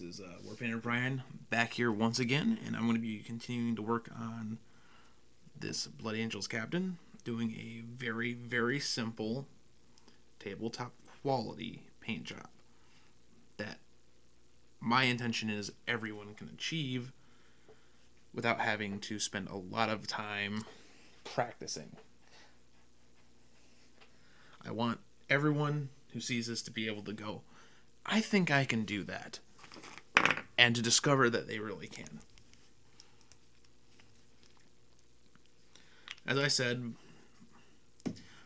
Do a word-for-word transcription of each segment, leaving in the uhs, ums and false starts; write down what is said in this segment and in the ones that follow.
This is uh, Warpainter Brian back here once again, and I'm going to be continuing to work on this Blood Angels Captain, doing a very, very simple tabletop quality paint job that my intention is everyone can achieve without having to spend a lot of time practicing. I want everyone who sees this to be able to go, I think I can do that, and to discover that they really can. As I said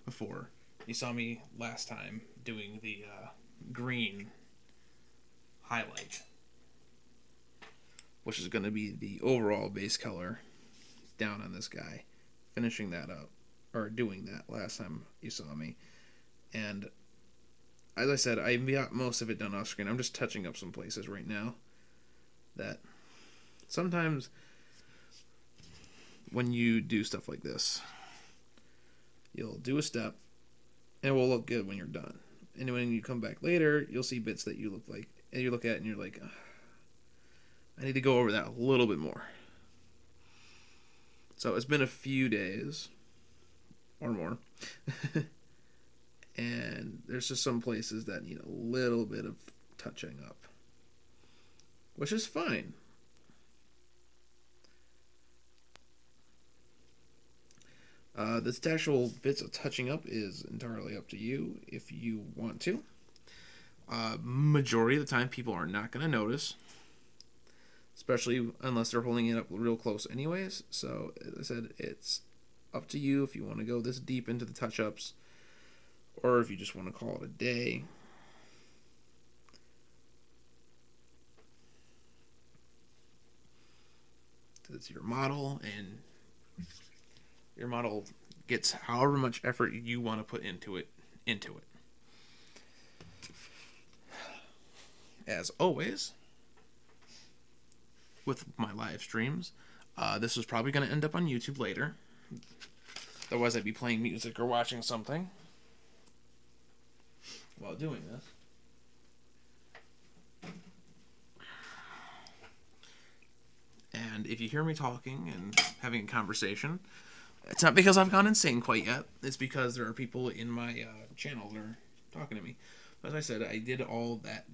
before, you saw me last time doing the uh, green highlight, which is going to be the overall base color down on this guy, finishing that up, or doing that last time you saw me. And as I said, I've got most of it done off screen. I'm just touching up some places right now that sometimes when you do stuff like this, you'll do a step and it will look good when you're done. And when you come back later, you'll see bits that you look like, and you look at it and you're like, I need to go over that a little bit more. So it's been a few days or more. And there's just some places that need a little bit of touching up, which is fine. Uh, this actual bits of touching up is entirely up to you if you want to. Uh, majority of the time people are not going to notice, especially unless they're holding it up real close anyways. So as I said, it's up to you if you want to go this deep into the touch-ups, or if you just want to call it a day. It's your model, and your model gets however much effort you want to put into it, into it. As always, with my live streams, uh, this is probably going to end up on YouTube later. Otherwise I'd be playing music or watching something while doing this. And if you hear me talking and having a conversation, it's not because I've gone insane quite yet. It's because there are people in my uh, channel that are talking to me. But as I said, I did all that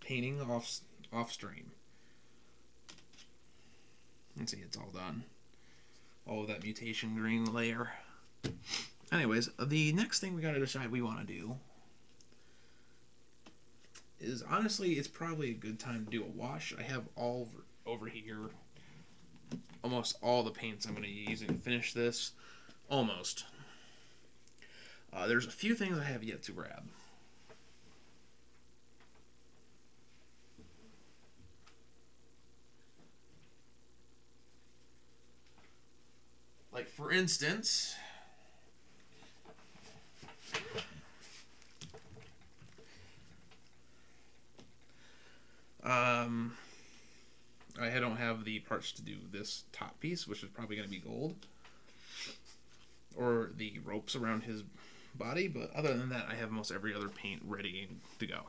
painting off, off stream. And see, it's all done. All that mutation green layer. Anyways, the next thing we gotta decide we want to do is, honestly, it's probably a good time to do a wash. I have all over here almost all the paints I'm going to use and finish this. Almost. Uh, there's a few things I have yet to grab. Like, for instance, Um, I don't have the parts to do this top piece, which is probably going to be gold, or the ropes around his body, but other than that, I have most every other paint ready to go.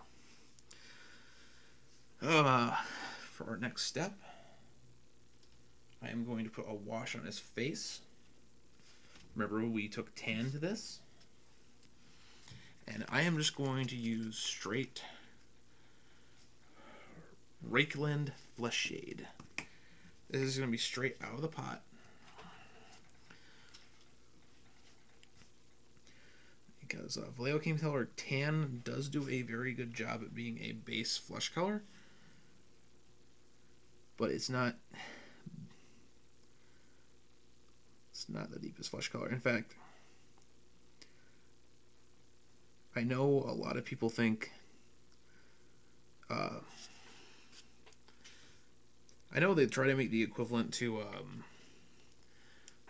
Uh, for our next step, I am going to put a wash on his face. Remember, we took tan to this, and I am just going to use straight Reikland Flesh Shade. This is going to be straight out of the pot. Because uh, Vallejo Game Color Tan does do a very good job at being a base flesh color, but it's not, it's not the deepest flesh color. In fact, I know a lot of people think, uh, I know they try to make the equivalent to um,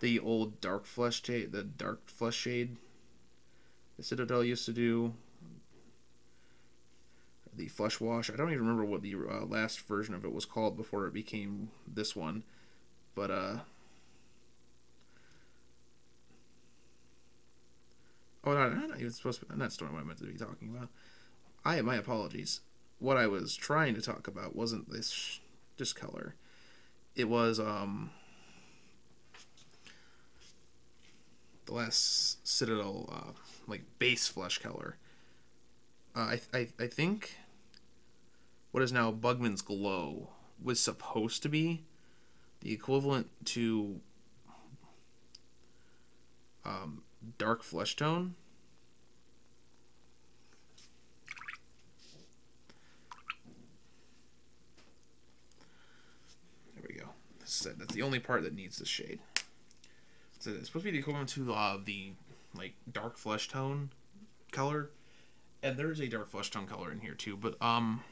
the old dark flesh shade, the dark flesh shade the Citadel used to do, the flesh wash. I don't even remember what the uh, last version of it was called before it became this one, but uh, oh no, I'm not even supposed to, I'm not what I meant to be talking about. I my apologies. what I was trying to talk about wasn't this this color. It was um the last Citadel uh, like base flesh color. Uh, I I I think what is now Bugman's Glow was supposed to be the equivalent to um, dark flesh tone. There we go. That's it. That's the only part that needs the shade. So it's supposed to be the equivalent to uh, the like dark flesh tone color, and there is a dark flesh tone color in here too. But um.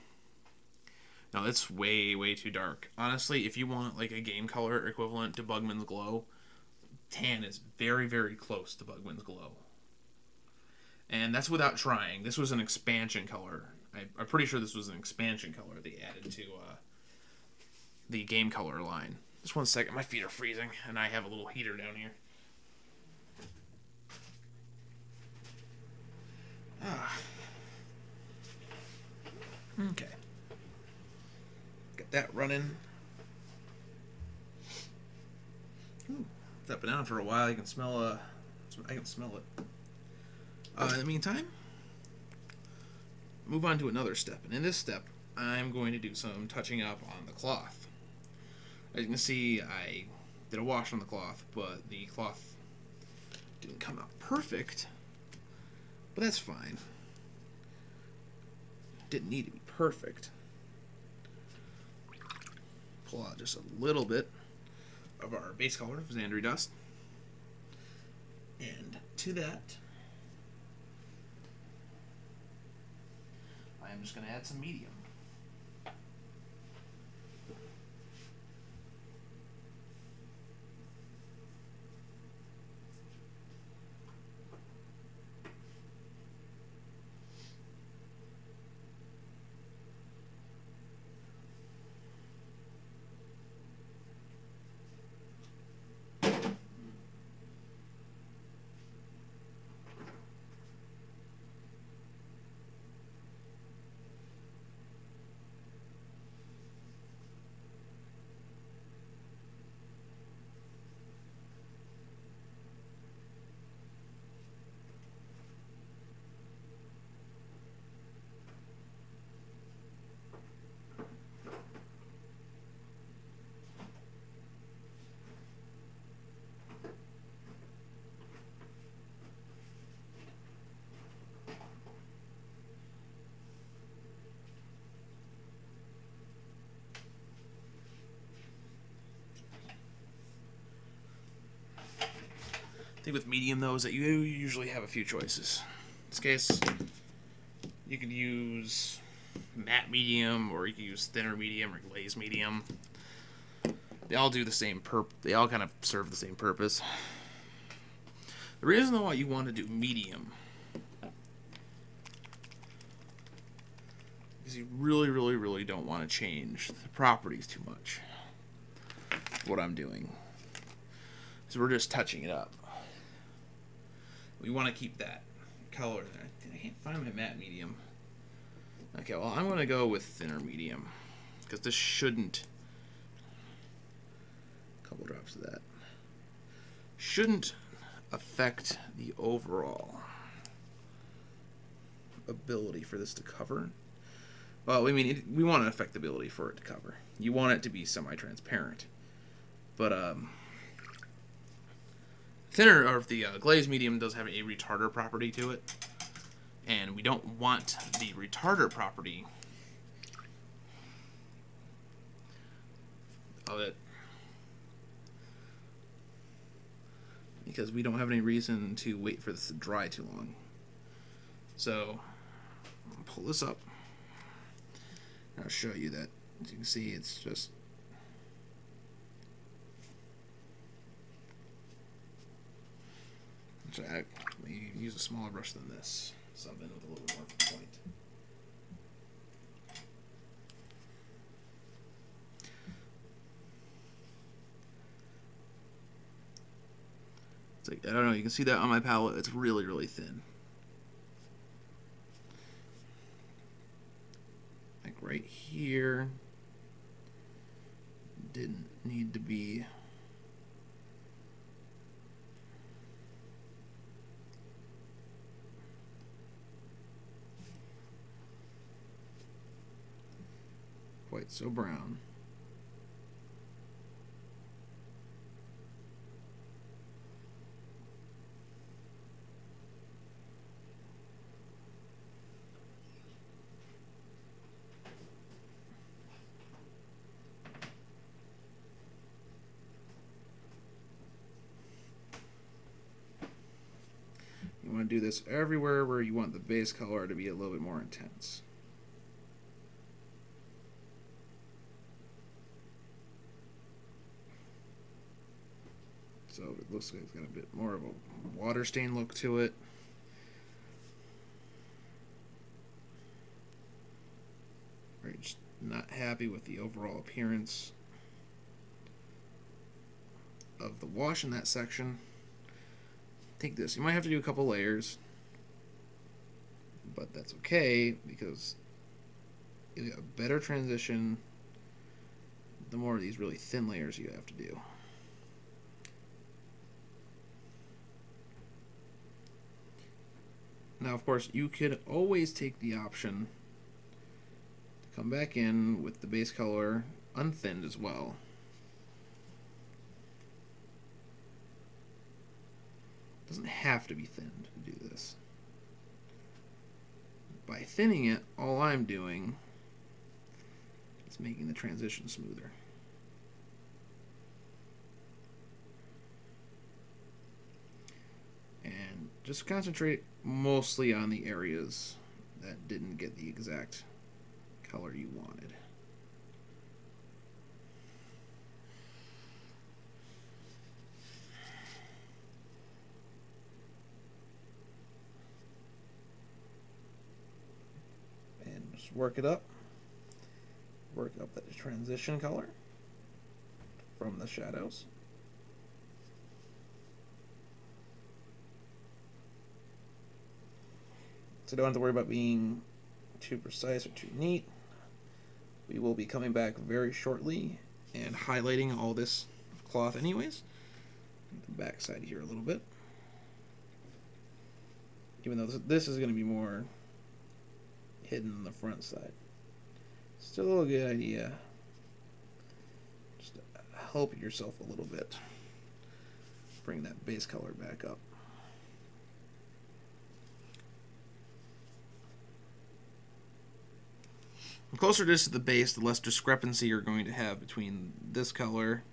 No, it's way, way too dark. Honestly, if you want like a game color equivalent to Bugman's Glow, tan is very, very close to Bugman's Glow. And that's without trying. This was an expansion color. I, I'm pretty sure this was an expansion color they added to uh, the game color line. Just one second. My feet are freezing, and I have a little heater down here. Ah. Okay. That running. Ooh, it's up and down for a while. You can smell. Uh, I can smell it. Uh, in the meantime, move on to another step. And in this step, I'm going to do some touching up on the cloth. As you can see, I did a wash on the cloth, but the cloth didn't come out perfect. But that's fine. Didn't need to be perfect. Pull out just a little bit of our base color of Xandri Dust, and to that I am just going to add some medium. The thing with medium, though, is that you usually have a few choices. In this case, you could use matte medium, or you could use thinner medium, or glaze medium. They all do the same purp. They all kind of serve the same purpose. The reason why you want to do medium is you really, really, really don't want to change the properties too much. What I'm doing is we're just touching it up. We want to keep that color there. I can't find my matte medium. Okay, well, I'm going to go with thinner medium, because this shouldn't, a couple drops of that, shouldn't affect the overall ability for this to cover. Well, I mean, it, we want an effectability for it to cover. You want it to be semi-transparent. But, um... thinner, or the uh, glaze medium does have a retarder property to it, and we don't want the retarder property of it because we don't have any reason to wait for this to dry too long. So I'll pull this up, and I'll show you that. As you can see, it's just I use a smaller brush than this, something with a little bit more point. It's like, I don't know, you can see that on my palette, it's really, really thin. right here. Didn't need to be quite so brown. Do this everywhere where you want the base color to be a little bit more intense. So it looks like it's got a bit more of a water stain look to it. We're just not happy with the overall appearance of the wash in that section. Take this. You might have to do a couple layers, but that's okay because you get a better transition the more of these really thin layers you have to do. Now, of course, you could always take the option to come back in with the base color unthinned as well. Doesn't have to be thinned to do this. By thinning it, all I'm doing is making the transition smoother. And just concentrate mostly on the areas that didn't get the exact color you wanted. Work it up, work up the transition color from the shadows. So don't have to worry about being too precise or too neat. We will be coming back very shortly and highlighting all this cloth anyways. The back side here a little bit. Even though this is going to be more hidden on the front side. Still a good idea. Just help yourself a little bit. Bring that base color back up. The closer it is to the base, the less discrepancy you're going to have between this color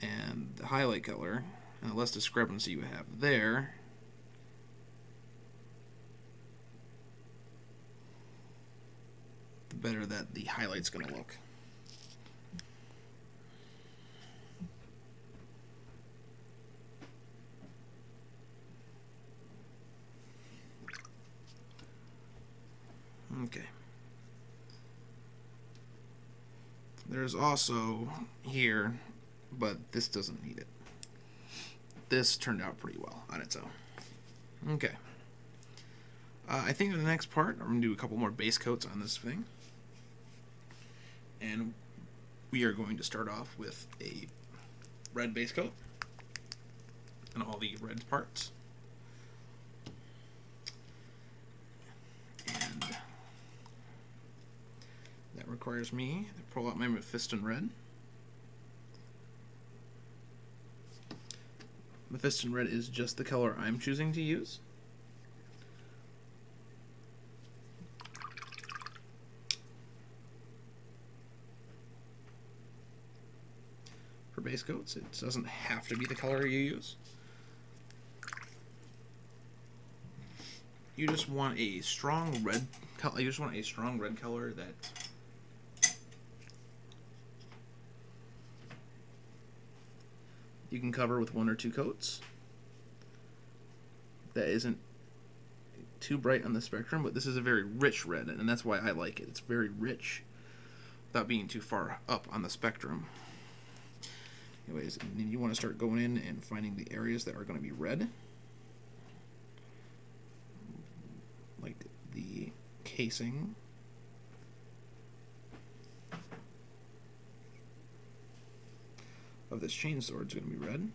and the highlight color, and the less discrepancy you have there, better that the highlight's going to look. Okay. There's also here, but this doesn't need it. This turned out pretty well on its own. Okay. Uh, I think in the next part, I'm going to do a couple more base coats on this thing. And we are going to start off with a red base coat and all the red parts. And that requires me to pull out my Mephiston Red. Mephiston Red is just the color I'm choosing to use. Base coats. It doesn't have to be the color you use. You just want a strong red color. You just want a strong red color that you can cover with one or two coats. That isn't too bright on the spectrum, but this is a very rich red, and that's why I like it. It's very rich without being too far up on the spectrum. Anyways, and then you want to start going in and finding the areas that are going to be red. Like the casing of this chainsword is going to be red.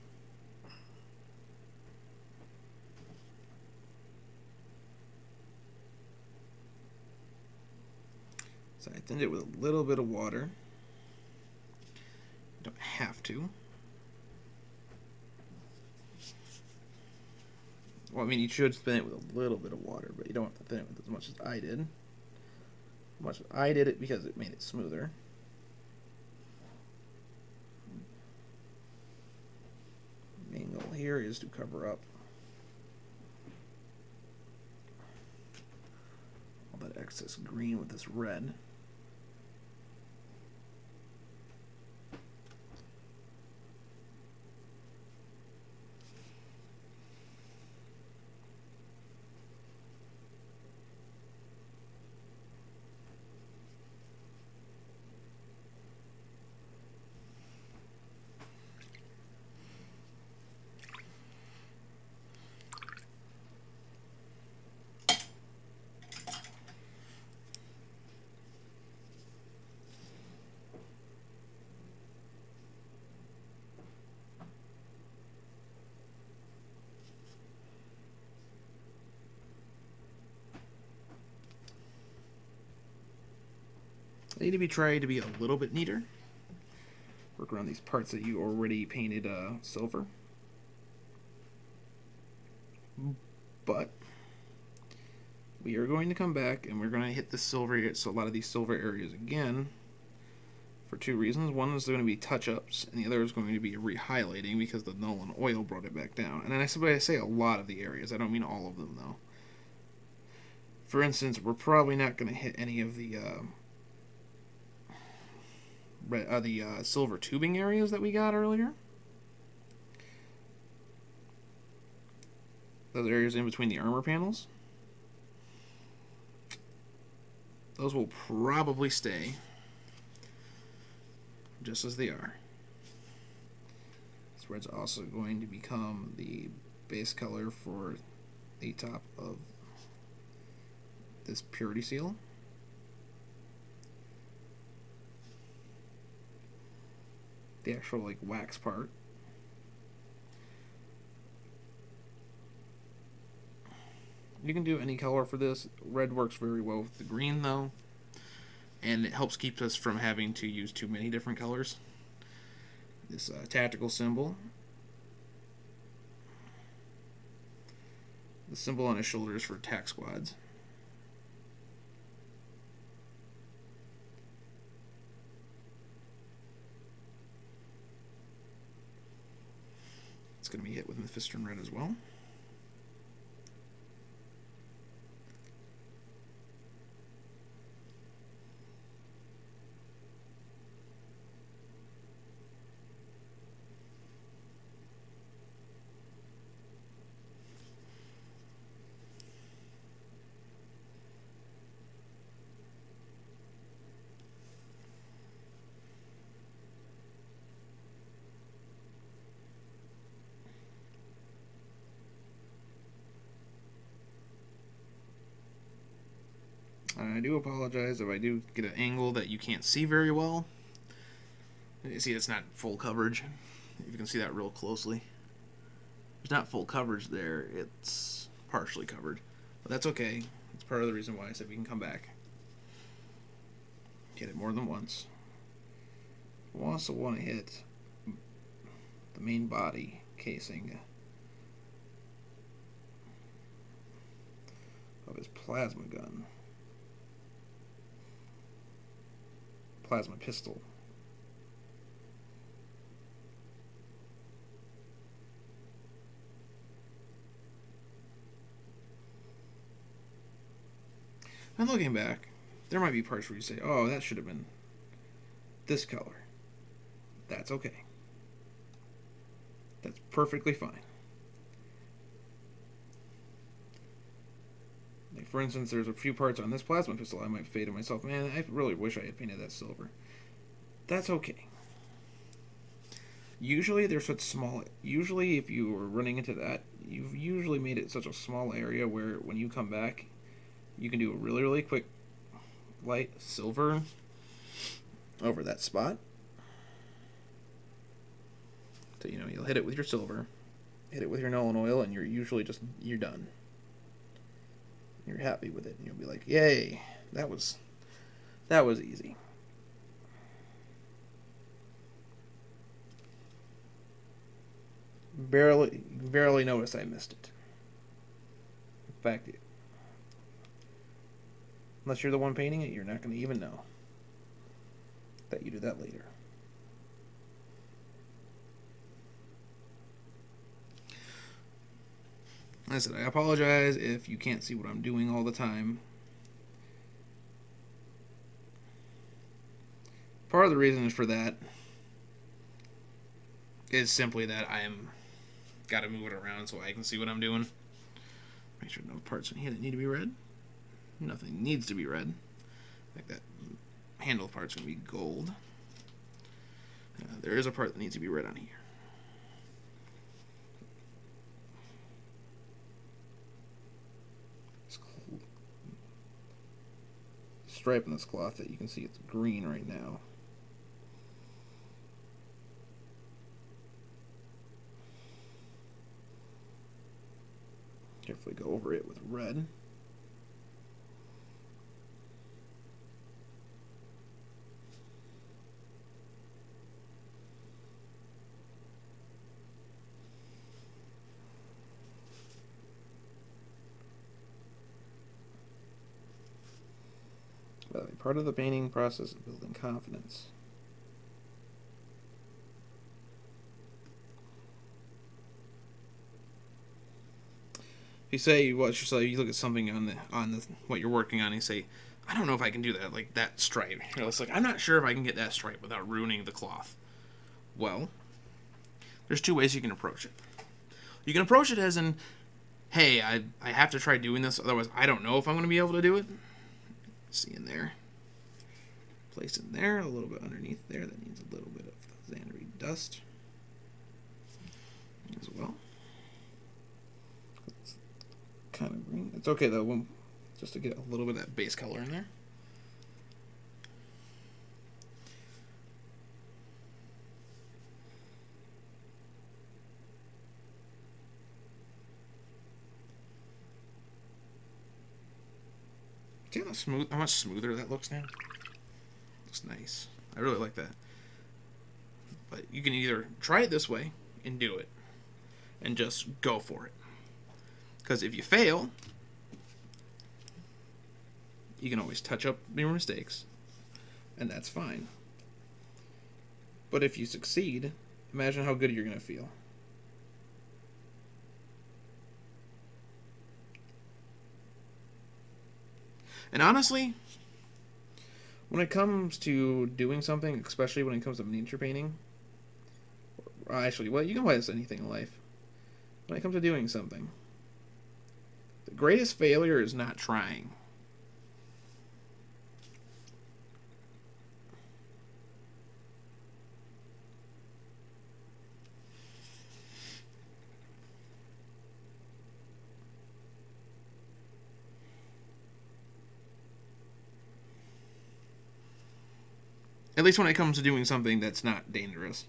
So I thinned it with a little bit of water. I don't have to. Well, I mean, you should thin it with a little bit of water, but you don't have to thin it with as much as I did. As much as I did it because it made it smoother. The main goal here is to cover up all that excess green with this red. I need to be trying to be a little bit neater. Work around these parts that you already painted uh, silver. But we are going to come back and we're going to hit the silver, so a lot of these silver areas again for two reasons. One is they're going to be touch-ups, and the other is going to be re-highlighting because the Nuln Oil brought it back down. And then I say a lot of the areas. I don't mean all of them, though. For instance, we're probably not going to hit any of the... Uh, Red, uh, the uh, silver tubing areas that we got earlier. Those areas in between the armor panels. Those will probably stay just as they are. This red's also going to become the base color for the top of this purity seal. The actual like wax part. You can do any color for this. Red works very well with the green though, and it helps keep us from having to use too many different colors. This uh, tactical symbol, the symbol on his shoulders for attack squads. Going to be hit with Mephiston Red as well. I do apologize if I do get an angle that you can't see very well. You see, it's not full coverage. If you can see that real closely, it's not full coverage there. It's partially covered, but that's okay. It's part of the reason why I said we can come back, hit it more than once. We also want to hit the main body casing of his plasma gun. Plasma pistol. And looking back, there might be parts where you say, oh, that should have been this color. That's okay. That's perfectly fine. Like for instance, there's a few parts on this plasma pistol I might fade to myself, man, I really wish I had painted that silver. That's okay. Usually they're such small, usually if you were running into that, you've usually made it such a small area where when you come back, you can do a really, really quick light silver over that spot. So, you know, you'll hit it with your silver, hit it with your Nuln Oil, and you're usually just, you're done. You're happy with it, and you'll be like, yay, that was, that was easy. Barely, barely noticed I missed it. In fact, it, unless you're the one painting it, you're not going to even know that you do that later. I said, I apologize if you can't see what I'm doing all the time. Part of the reason is for that is simply that I am got to move it around so I can see what I'm doing. Make sure no parts in here that need to be red. Nothing needs to be red. Like that handle part's gonna be gold. Uh, there is a part that needs to be red on here. Stripe in this cloth that you can see it's green right now. Carefully go over it with red. Part of the painting process is building confidence. If you say you watch yourself, you look at something on the on the what you're working on, and you say, "I don't know if I can do that, like that stripe." You know, it's like I'm not sure if I can get that stripe without ruining the cloth. Well, there's two ways you can approach it. You can approach it as in, "Hey, I I have to try doing this, otherwise I don't know if I'm going to be able to do it." See in there. Place in there, a little bit underneath there. That needs a little bit of Xandri Dust as well. It's kind of green. It's okay though, we'll, just to get a little bit of that base color in there. See how smooth, how much smoother that looks now? Looks nice. I really like that. But you can either try it this way and do it, and just go for it. Because if you fail, you can always touch up your mistakes, and that's fine. But if you succeed, imagine how good you're going to feel. And honestly, when it comes to doing something, especially when it comes to miniature painting, or actually, well, you can apply this to anything in life. When it comes to doing something, the greatest failure is not trying. At least when it comes to doing something that's not dangerous.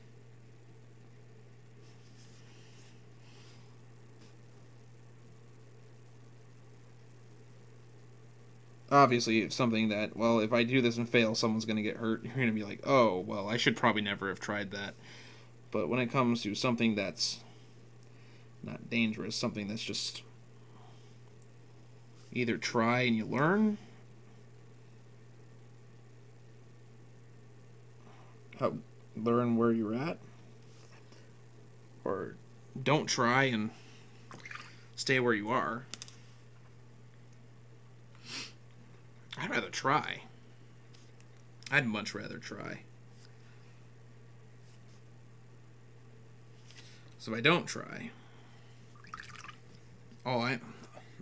Obviously, it's something that, well, if I do this and fail, someone's going to get hurt. You're going to be like, oh, well, I should probably never have tried that. But when it comes to something that's not dangerous, something that's just either try and you learn how, learn where you're at, or don't try and stay where you are. I'd rather try. I'd much rather try. So if I don't try, all I,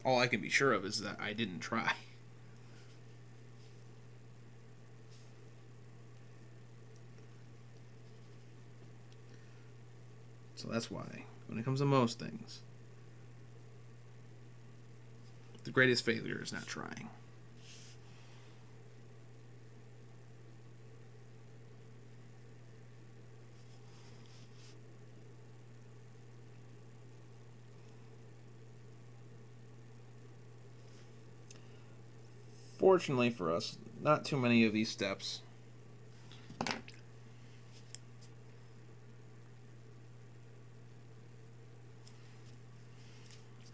all I can be sure of is that I didn't try. So that's why, when it comes to most things, the greatest failure is not trying. Fortunately for us, not too many of these steps. Are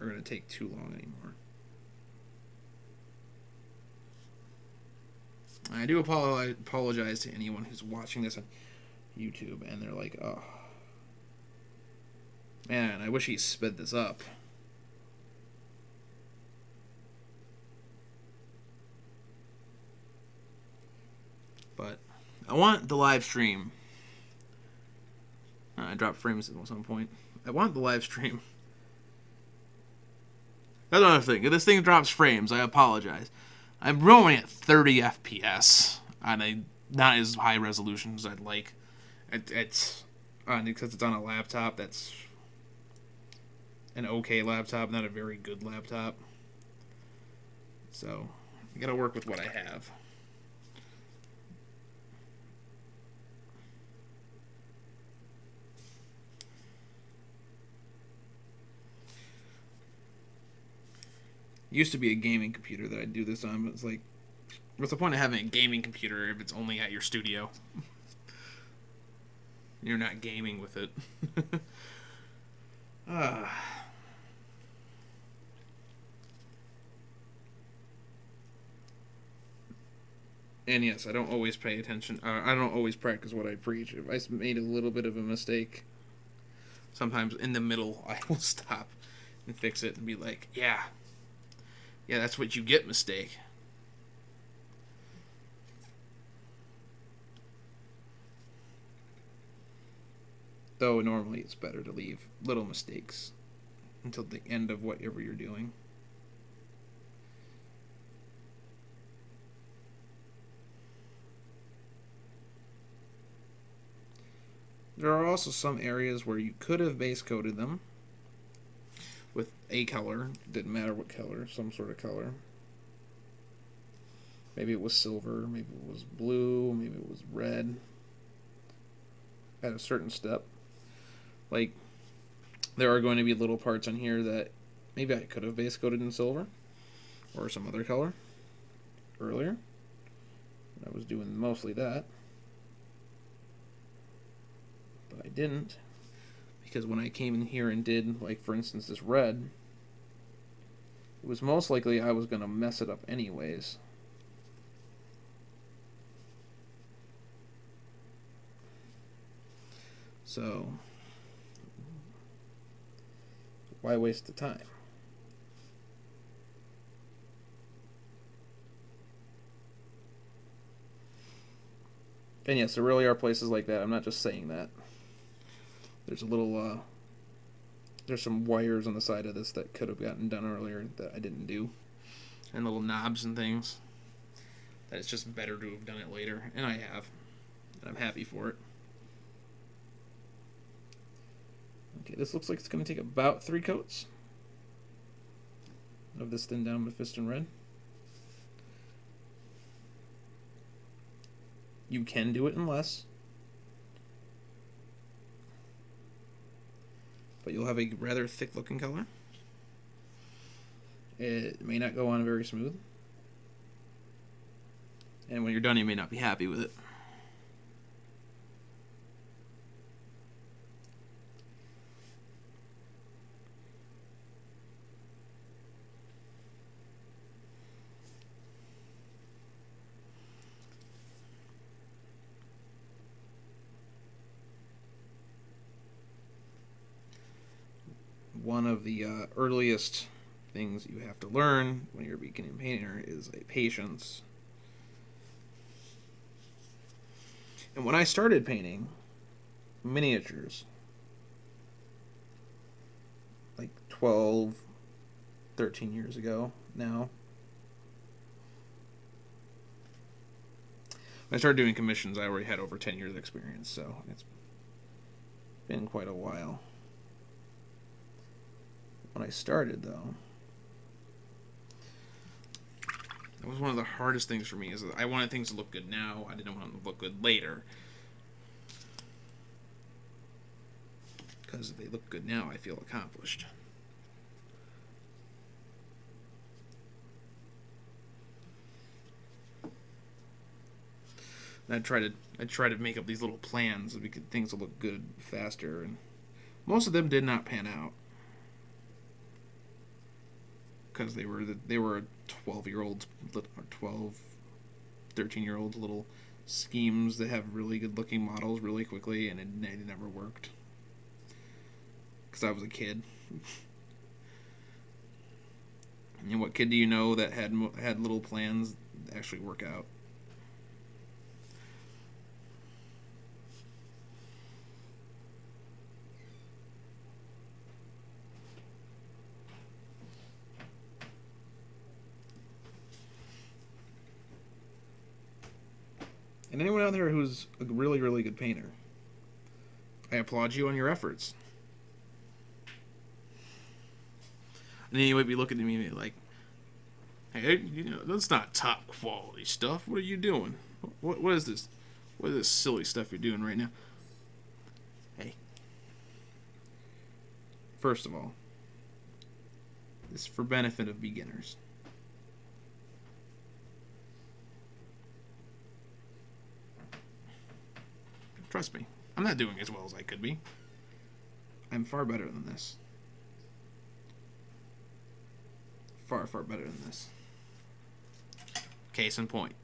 going to take too long anymore. I do apologize to anyone who's watching this on YouTube and they're like, oh, man, I wish he sped this up. But I want the live stream. Uh, I dropped frames at some point. I want the live stream. That's another thing. If this thing drops frames, I apologize. I'm rolling at thirty F P S on a not as high resolution as I'd like. It, it's on because it's on a laptop that's an okay laptop, not a very good laptop. So I gotta work with what I have. Used to be a gaming computer that I'd do this on, but it's like, what's the point of having a gaming computer if it's only at your studio? You're not gaming with it. uh. And yes, I don't always pay attention. Uh, I don't always practice what I preach. If I made a little bit of a mistake, sometimes in the middle, I will stop and fix it and be like, yeah. Yeah, that's what you get, mistake. Though normally it's better to leave little mistakes until the end of whatever you're doing. There are also some areas where you could have base coated them with a color, didn't matter what color, some sort of color. Maybe it was silver, maybe it was blue, maybe it was red. At a certain step. Like, there are going to be little parts on here that maybe I could have base coated in silver or some other color earlier. I was doing mostly that. But I didn't. Because when I came in here and did, like, for instance, this red, it was most likely I was going to mess it up anyways. So, why waste the time? And yes, there really are places like that. I'm not just saying that. There's a little, uh, there's some wires on the side of this that could have gotten done earlier that I didn't do. And little knobs and things. That it's just better to have done it later. And I have. And I'm happy for it. Okay, this looks like it's going to take about three coats of this thin down Mephiston Red. You can do it in less. But you'll have a rather thick looking color. It may not go on very smooth. And when you're done, you may not be happy with it. One of the uh, earliest things you have to learn when you're a beginning painter is a patience. And when I started painting miniatures, like twelve, thirteen years ago now, when I started doing commissions, I already had over ten years experience, so it's been quite a while. When I started, though, that was one of the hardest things for me. Is that I wanted things to look good now. I didn't want them to look good later. Because if they look good now, I feel accomplished. And I try to I try to make up these little plans so we could, things will look good faster, and most of them did not pan out because they were the, they were a twelve year old or twelve, thirteen year old little schemes that have really good looking models really quickly, and it, it never worked because I was a kid. And what kid do you know that had had little plans that actually work out? And anyone out there who's a really, really good painter, I applaud you on your efforts. And then you might be looking at me like, "Hey, you know, that's not top quality stuff. What are you doing? What, what is this? What is this silly stuff you're doing right now?" Hey, first of all, this is for benefit of beginners. Trust me, I'm not doing as well as I could be. I'm far better than this. Far, far better than this. Case in point.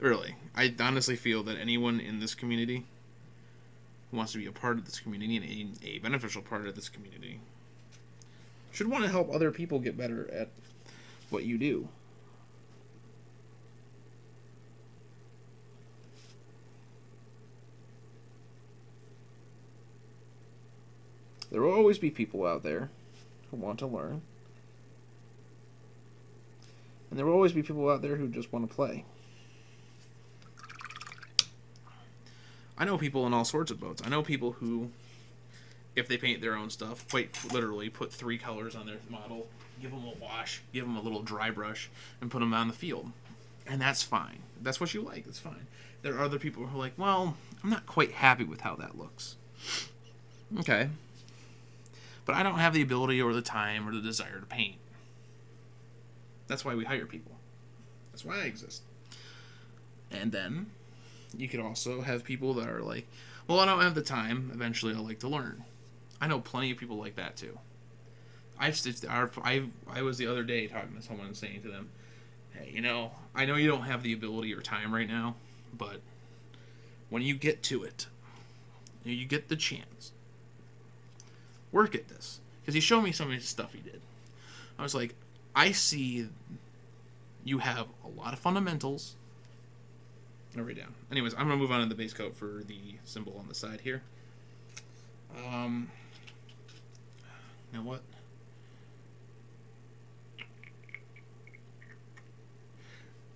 Really, I honestly feel that anyone in this community who wants to be a part of this community and a, a beneficial part of this community should want to help other people get better at what you do. There will always be people out there who want to learn. And there will always be people out there who just want to play. I know people in all sorts of boats. I know people who, if they paint their own stuff, quite literally put three colors on their model, give them a wash, give them a little dry brush, and put them on the field. And that's fine. That's what you like. That's fine. There are other people who are like, well, I'm not quite happy with how that looks. Okay. But I don't have the ability or the time or the desire to paint. That's why we hire people. That's why I exist. And then you could also have people that are like, well, I don't have the time. Eventually, I'll like to learn. I know plenty of people like that, too. I've stitched, I I was the other day talking to someone and saying to them, hey, you know, I know you don't have the ability or time right now, but when you get to it, you get the chance. Work at this, because he showed me some of his stuff he did. I was like, I see you have a lot of fundamentals. I'll write down. Anyways, I'm gonna move on to the base coat for the symbol on the side here. Um, now what?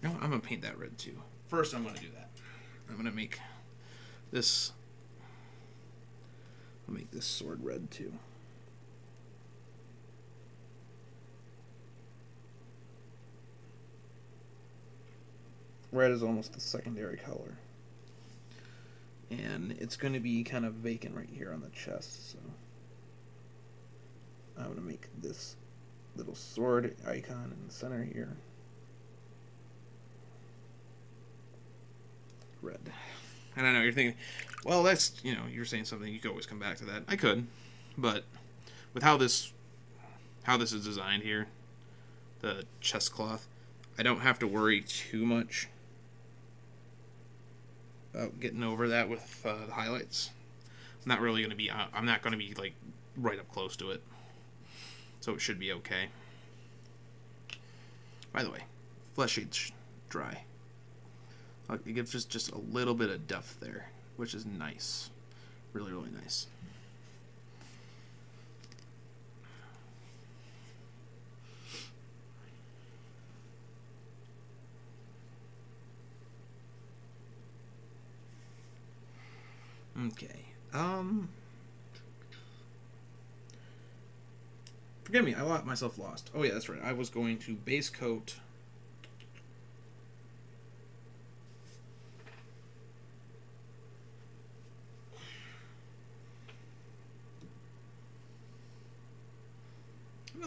No, I'm gonna paint that red too. First, I'm gonna do that. I'm gonna make this. I'll make this sword red too. Red is almost the secondary color. And it's going to be kind of vacant right here on the chest, so I'm going to make this little sword icon in the center here red. And I know you're thinking, well, that's, you know, you're saying something, you could always come back to that. I could, but with how this how this is designed here, the chest cloth, I don't have to worry too much about getting over that with uh, the highlights. I'm not really going to be, I'm not going to be like right up close to it, so it should be okay. By the way, flesh shade's dry. It gives just just a little bit of depth there, which is nice, really really nice. Okay. Um. Forgive me, I got myself lost. Oh yeah, that's right. I was going to base coat.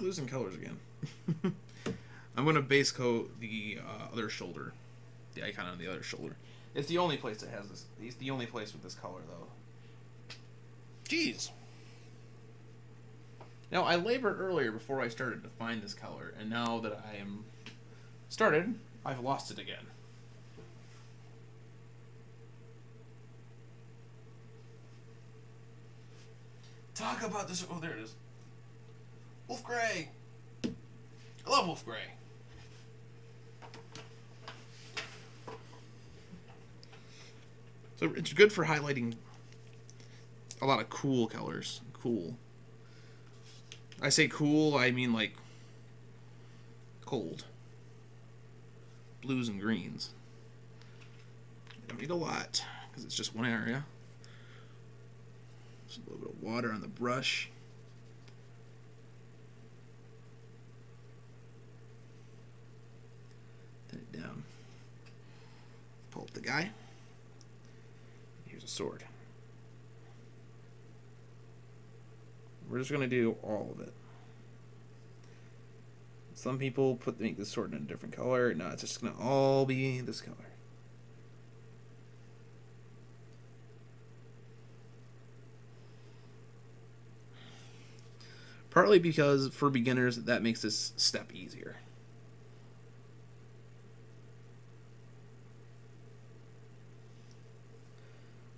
We're losing colors again. I'm going to base coat the uh, other shoulder. The icon on the other shoulder. It's the only place that has this. It's the only place with this color, though. Jeez. Now, I labored earlier before I started to find this color, and now that I am started, I've lost it again. Talk about this. Oh, there it is. Wolf Gray. I love Wolf Gray. So it's good for highlighting a lot of cool colors. Cool. I say cool, I mean like cold. Blues and greens. I don't need a lot because it's just one area. Just a little bit of water on the brush. Put it down. Pull up the guy. Here's a sword. We're just going to do all of it. Some people put make the sword in a different color. No, it's just going to all be this color. Partly because for beginners, that makes this step easier.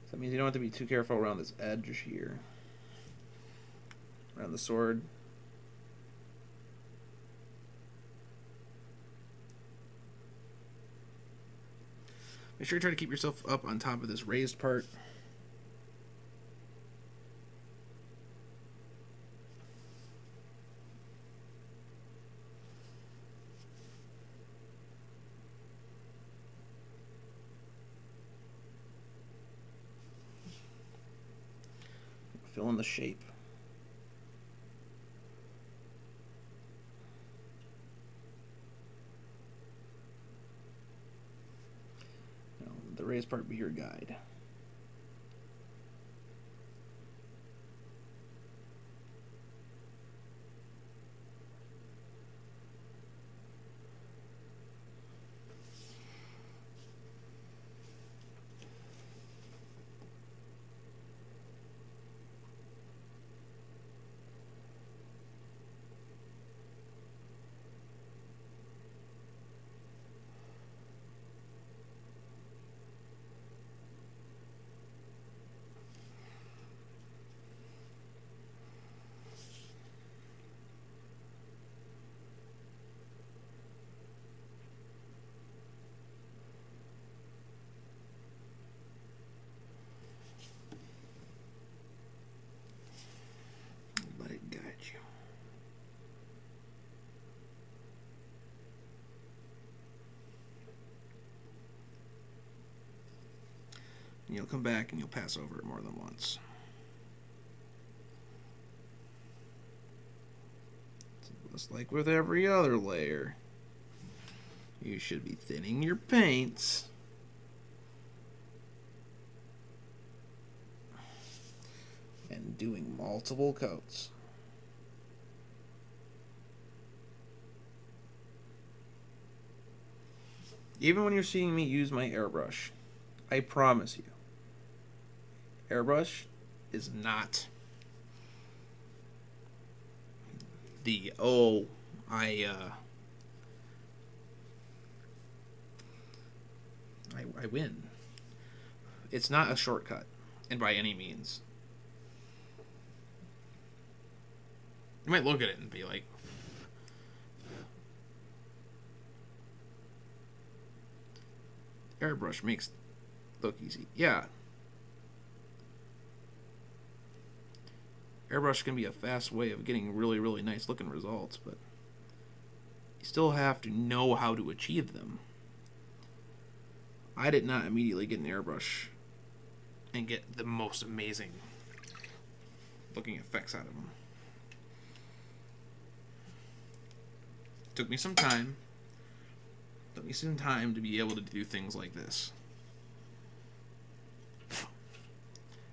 So that means you don't have to be too careful around this edge here. Around the sword. Make sure you try to keep yourself up on top of this raised part. Fill in the shape. The raised part be your guide. And you'll come back and you'll pass over it more than once. So just like with every other layer, you should be thinning your paints. And doing multiple coats. Even when you're seeing me use my airbrush, I promise you, airbrush is not the, oh, I, uh, I, I win. It's not a shortcut, and by any means. You might look at it and be like, airbrush makes look easy. Yeah. Airbrush can be a fast way of getting really, really nice looking results, but you still have to know how to achieve them. I did not immediately get an airbrush and get the most amazing looking effects out of them. It took me some time. It took me some time to be able to do things like this.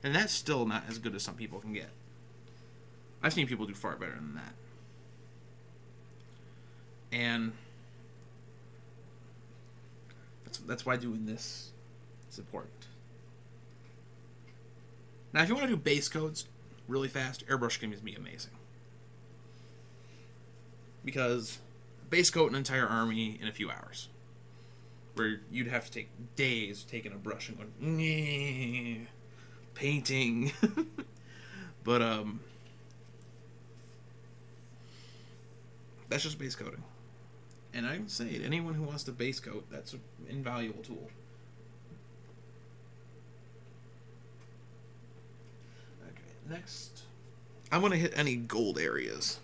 And that's still not as good as some people can get. I've seen people do far better than that. and that's, that's why doing this is important. Now, if you want to do base coats really fast, airbrush can be amazing, because base coat an entire army in a few hours, where you'd have to take days taking a brush and going painting. But um, that's just base coating, and I would say to anyone who wants to base coat, that's an invaluable tool. Next, I'm going to hit any gold areas,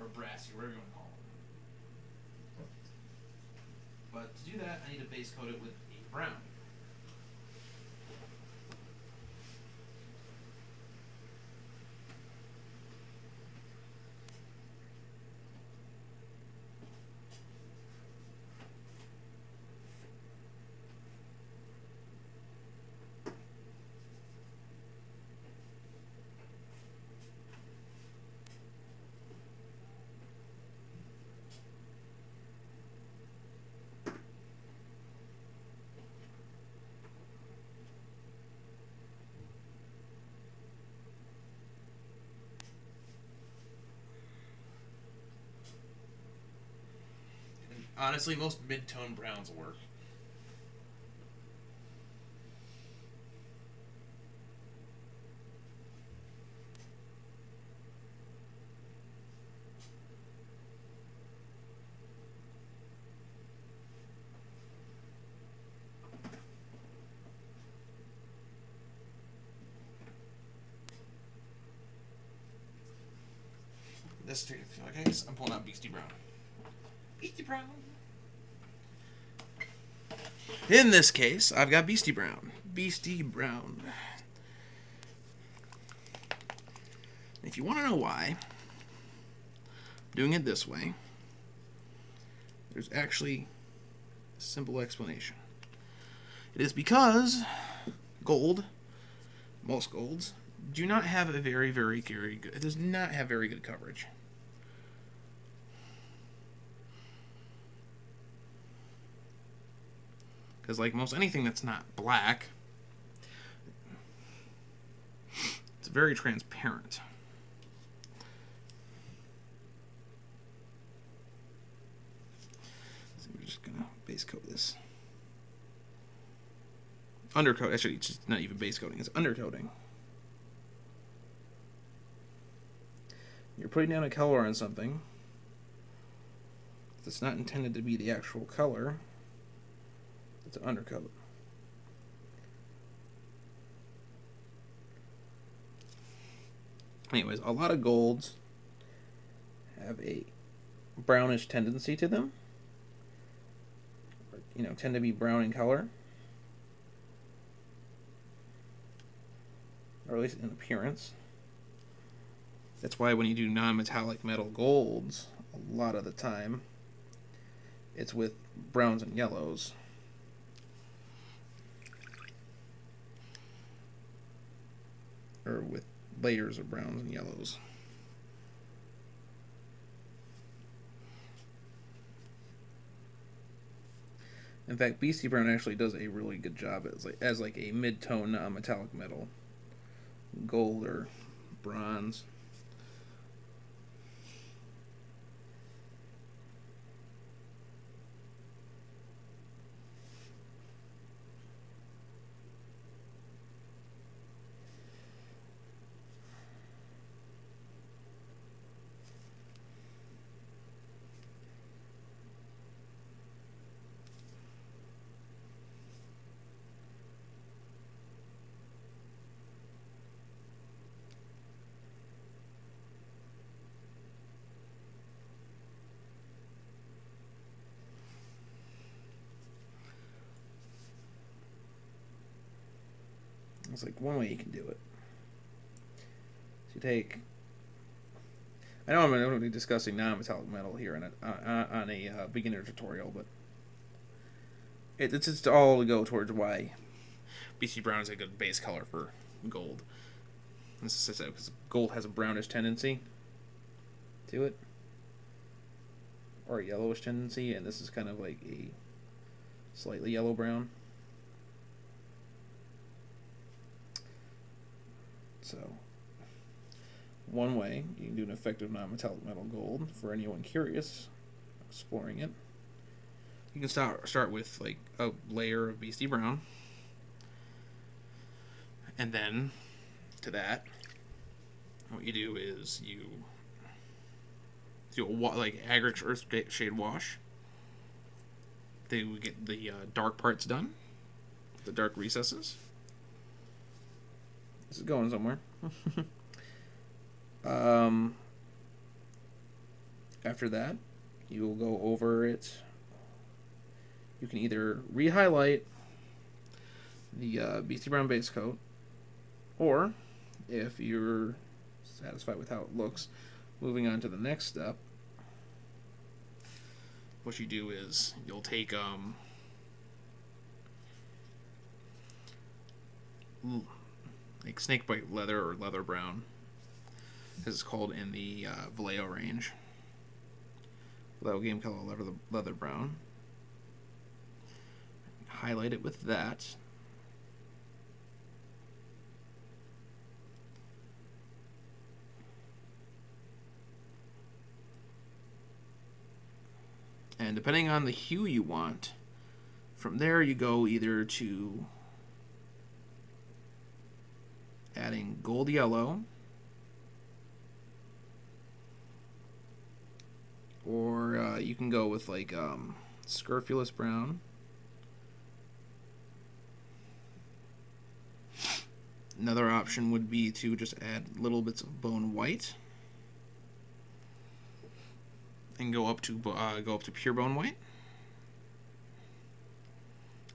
or brassy, whatever you want to call them. But to do that, I need to base coat it with a brown. Honestly, most mid-tone browns work. This too, okay, so I'm pulling out Beastie Brown. Beastie Brown. In this case, I've got Beastie Brown. Beastie Brown. If you want to know why I'm doing it this way, there's actually a simple explanation. It is because gold, most golds, do not have a very, very, very good, it does not have very good coverage. Because, like most anything that's not black, it's very transparent. So we're just gonna base coat this. Undercoat, actually, it's not even base coating, it's undercoating. You're putting down a color on something that's not intended to be the actual color. It's an undercoat. Anyways, a lot of golds have a brownish tendency to them. Or, you know, tend to be brown in color. Or at least in appearance. That's why when you do non-metallic metal golds, a lot of the time, it's with browns and yellows. Or with layers of browns and yellows. In fact, Beastie Brown actually does a really good job as like, as like a mid-tone non-metallic metal, gold or bronze. It's like one way you can do it. So you take. I know I'm going to be discussing non-metallic metal here in a, uh, on a uh, beginner tutorial, but it, it's just all to go towards why Beastie Brown is a good base color for gold. This is because gold has a brownish tendency to it. or a yellowish tendency, and this is kind of like a slightly yellow brown. So one way you can do an effective non-metallic metal gold for anyone curious exploring it, you can start start with like a layer of Beastie Brown, and then to that what you do is you do a wa like Agrax Earthshade wash. Then we get the uh, dark parts done, the dark recesses. This is going somewhere. um, after that, you will go over it. You can either re-highlight the uh, Beastie Brown base coat, or if you're satisfied with how it looks, moving on to the next step, what you do is you'll take um. Ooh. Like Snakebite Leather or Leather Brown, as it's called in the uh, Vallejo range. Vallejo Game Color Leather, Leather Brown. Highlight it with that. And depending on the hue you want, from there you go either to adding gold yellow or uh, you can go with like um, scurfulous brown, another option would be to just add little bits of bone white and go up to uh, go up to pure bone white,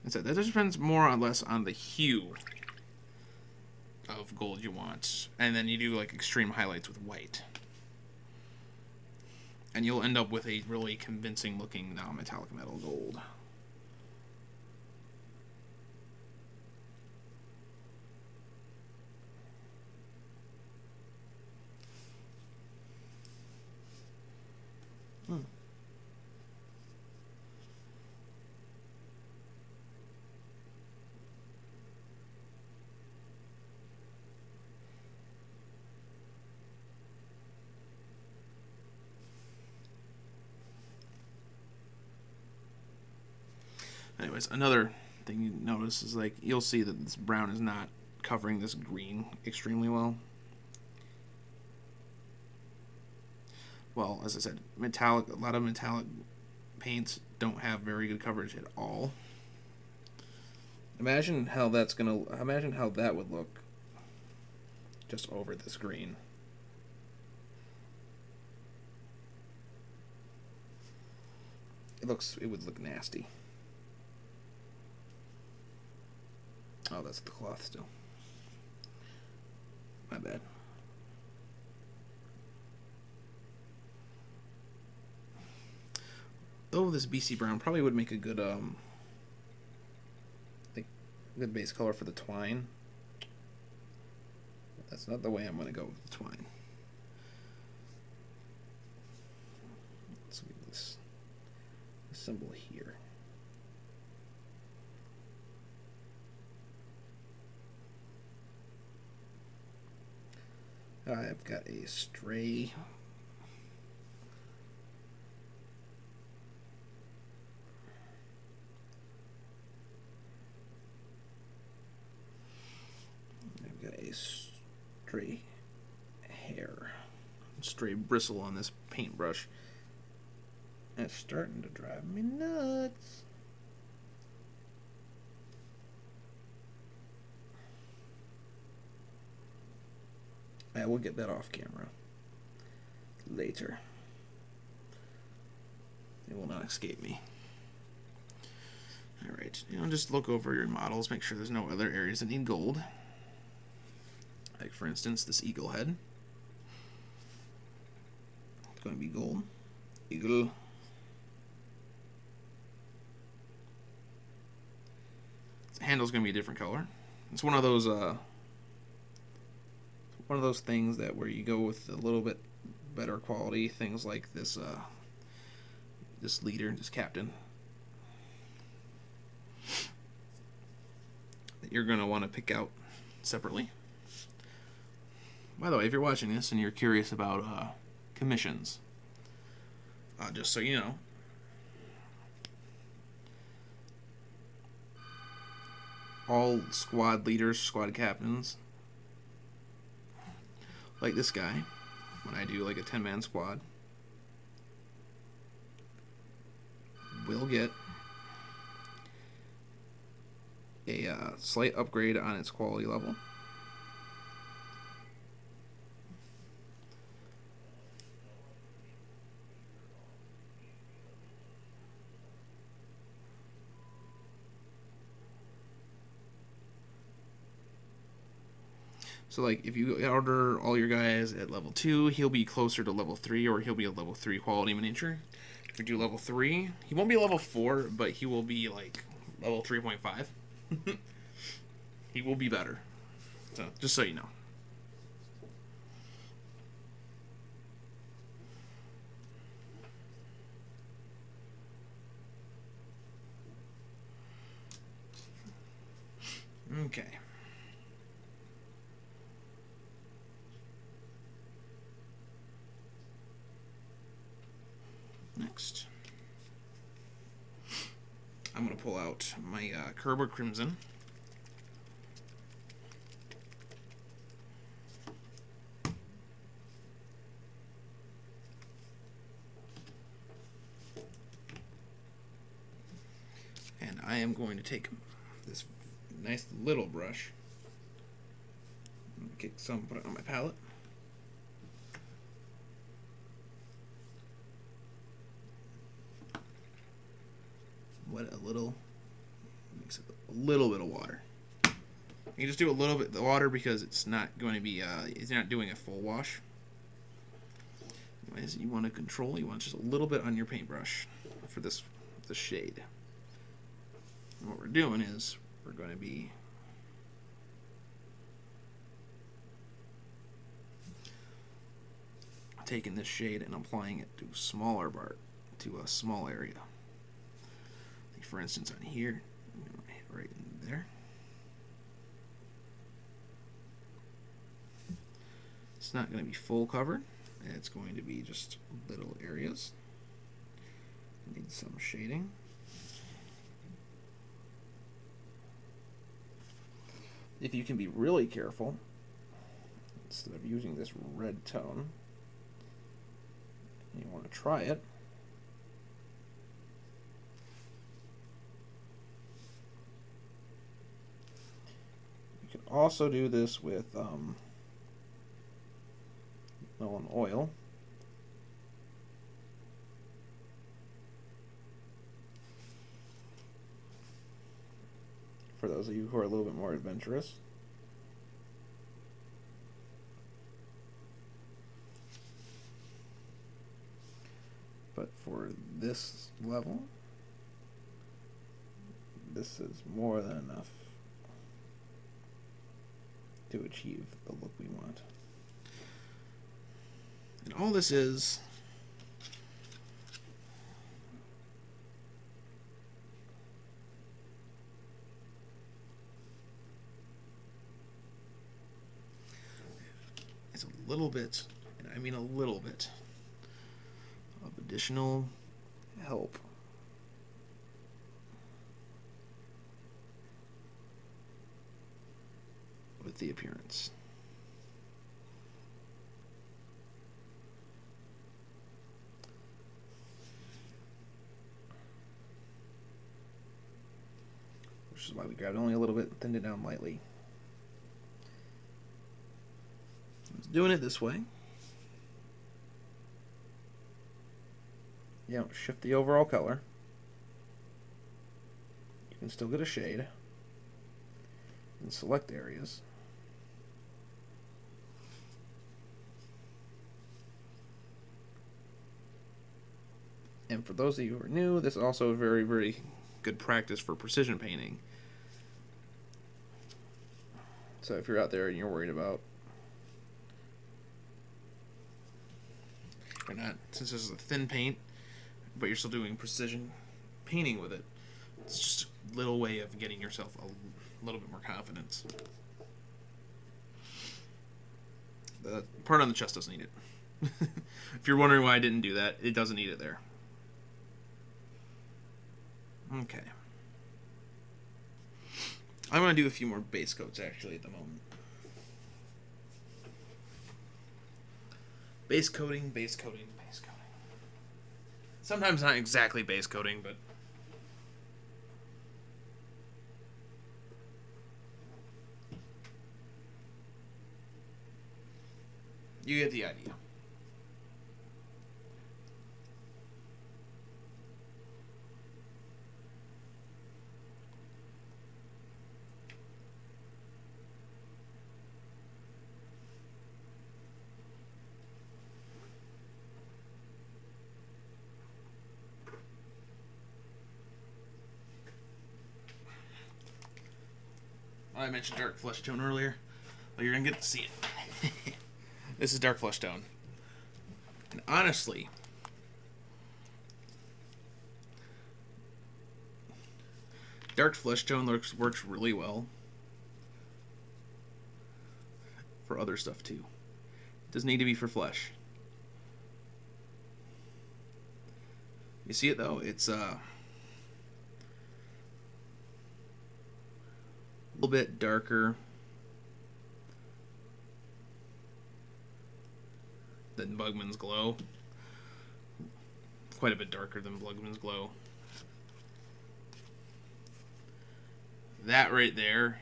and so that just depends more or less on the hue of gold you want, and then you do like extreme highlights with white, and you'll end up with a really convincing looking non-metallic metal gold. Hmm. Anyways, another thing you notice is like you'll see that this brown is not covering this green extremely well. Well, as I said, metallic a lot of metallic paints don't have very good coverage at all. Imagine how that's gonna imagine how that would look just over this green. It looks it would look nasty. Oh, that's the cloth still. My bad. Though this B C Brown probably would make a good um, like good base color for the twine. That's not the way I'm gonna go with the twine. Let's get this symbol here. I've got a stray I've got a stray hair stray bristle on this paintbrush, and it's starting to drive me nuts. I will get that off camera later. It will not escape me. Alright, you know, just look over your models, make sure there's no other areas that need gold. Like, for instance, this eagle head. It's going to be gold. Eagle. The handle's going to be a different color. It's one of those, uh, one of those things that where you go with a little bit better quality, things like this uh, this leader, this captain, that you're going to want to pick out separately. By the way, if you're watching this and you're curious about uh, commissions, uh, just so you know, all squad leaders, squad captains, like this guy, when I do like a ten man squad, will get a uh, slight upgrade on its quality level. So like if you order all your guys at level two, he'll be closer to level three, or he'll be a level three quality miniature. If you do level three, he won't be level four, but he will be like level three point five. He will be better. So just so you know. Okay. Next, I'm going to pull out my uh, Kerber Crimson. And I am going to take this nice little brush, kick some, put it on my palette. Wet a little, mix up a little bit of water. You just do a little bit of water because it's not going to be, uh, it's not doing a full wash. Anyways, you want to control, you want just a little bit on your paintbrush for this, this shade. And what we're doing is we're going to be taking this shade and applying it to smaller part, to a small area. For instance, on here, right in there. It's not going to be full covered. It's going to be just little areas. Need some shading. If you can be really careful, instead of using this red tone, you want to try it. Also do this with um, Nuln Oil. For those of you who are a little bit more adventurous. But for this level, this is more than enough to achieve the look we want. And all this is is a little bit, and I mean a little bit, of additional help. The appearance. Which is why we grabbed only a little bit, thinned it down lightly. Doing it this way, you don't shift the overall color. You can still get a shade and select areas. And for those of you who are new, this is also a very, very good practice for precision painting. So if you're out there and you're worried about, or not, since this is a thin paint, but you're still doing precision painting with it. It's just a little way of getting yourself a little bit more confidence. The part on the chest doesn't need it. If you're wondering why I didn't do that, it doesn't need it there. Okay. I want to do a few more base coats, actually, at the moment. Base coating, base coating, base coating. Sometimes not exactly base coating, but... you get the idea. I mentioned dark flesh tone earlier. Well, you're gonna get to see it. This is dark flesh tone, and honestly, dark flesh tone works works really well for other stuff too. It doesn't need to be for flesh. You see it though? It's uh, a little bit darker than Bugman's Glow. Quite a bit darker than Bugman's Glow. That right there,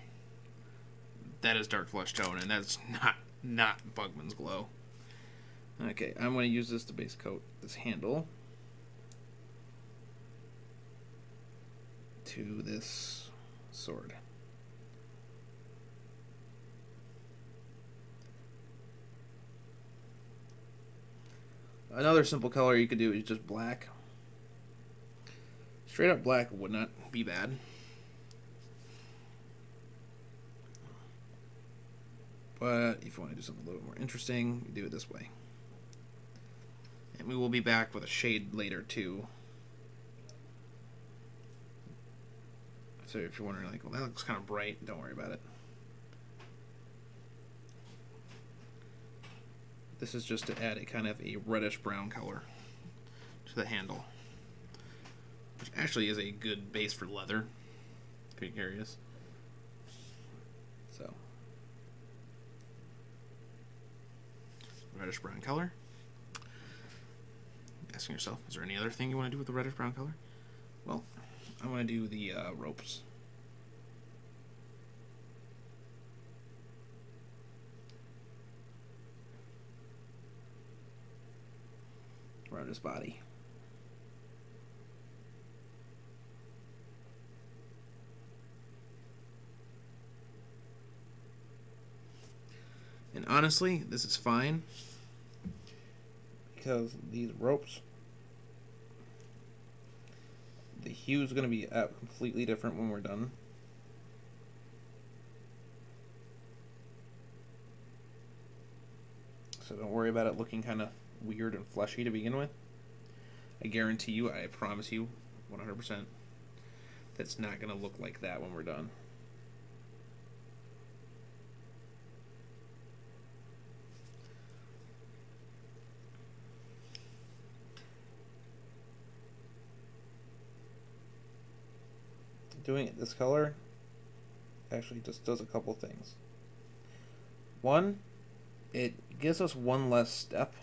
that is dark flesh tone, and that's not not Bugman's Glow. Okay, I'm going to use this to base coat this handle to this sword. Another simple color you could do is just black. Straight up black would not be bad. But if you want to do something a little bit more interesting, you do it this way. And we will be back with a shade later too. So if you're wondering like, well, that looks kind of bright, don't worry about it. This is just to add a kind of a reddish-brown color to the handle, which actually is a good base for leather, if you're curious. So, reddish-brown color. Asking yourself, is there any other thing you want to do with the reddish-brown color? Well, I want to do the uh, ropes. Around his body. And honestly, this is fine because these ropes, the hue is going to be up completely different when we're done. So don't worry about it looking kind of weird and fleshy to begin with. I guarantee you, I promise you one hundred percent that's not going to look like that when we're done. Doing it this color actually just does a couple things. One, it gives us one less step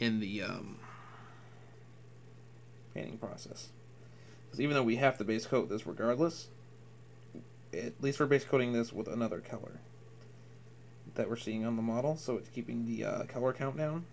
in the um, painting process, because even though we have to base coat this regardless, at least we're base coating this with another color that we're seeing on the model, so it's keeping the uh, color count down.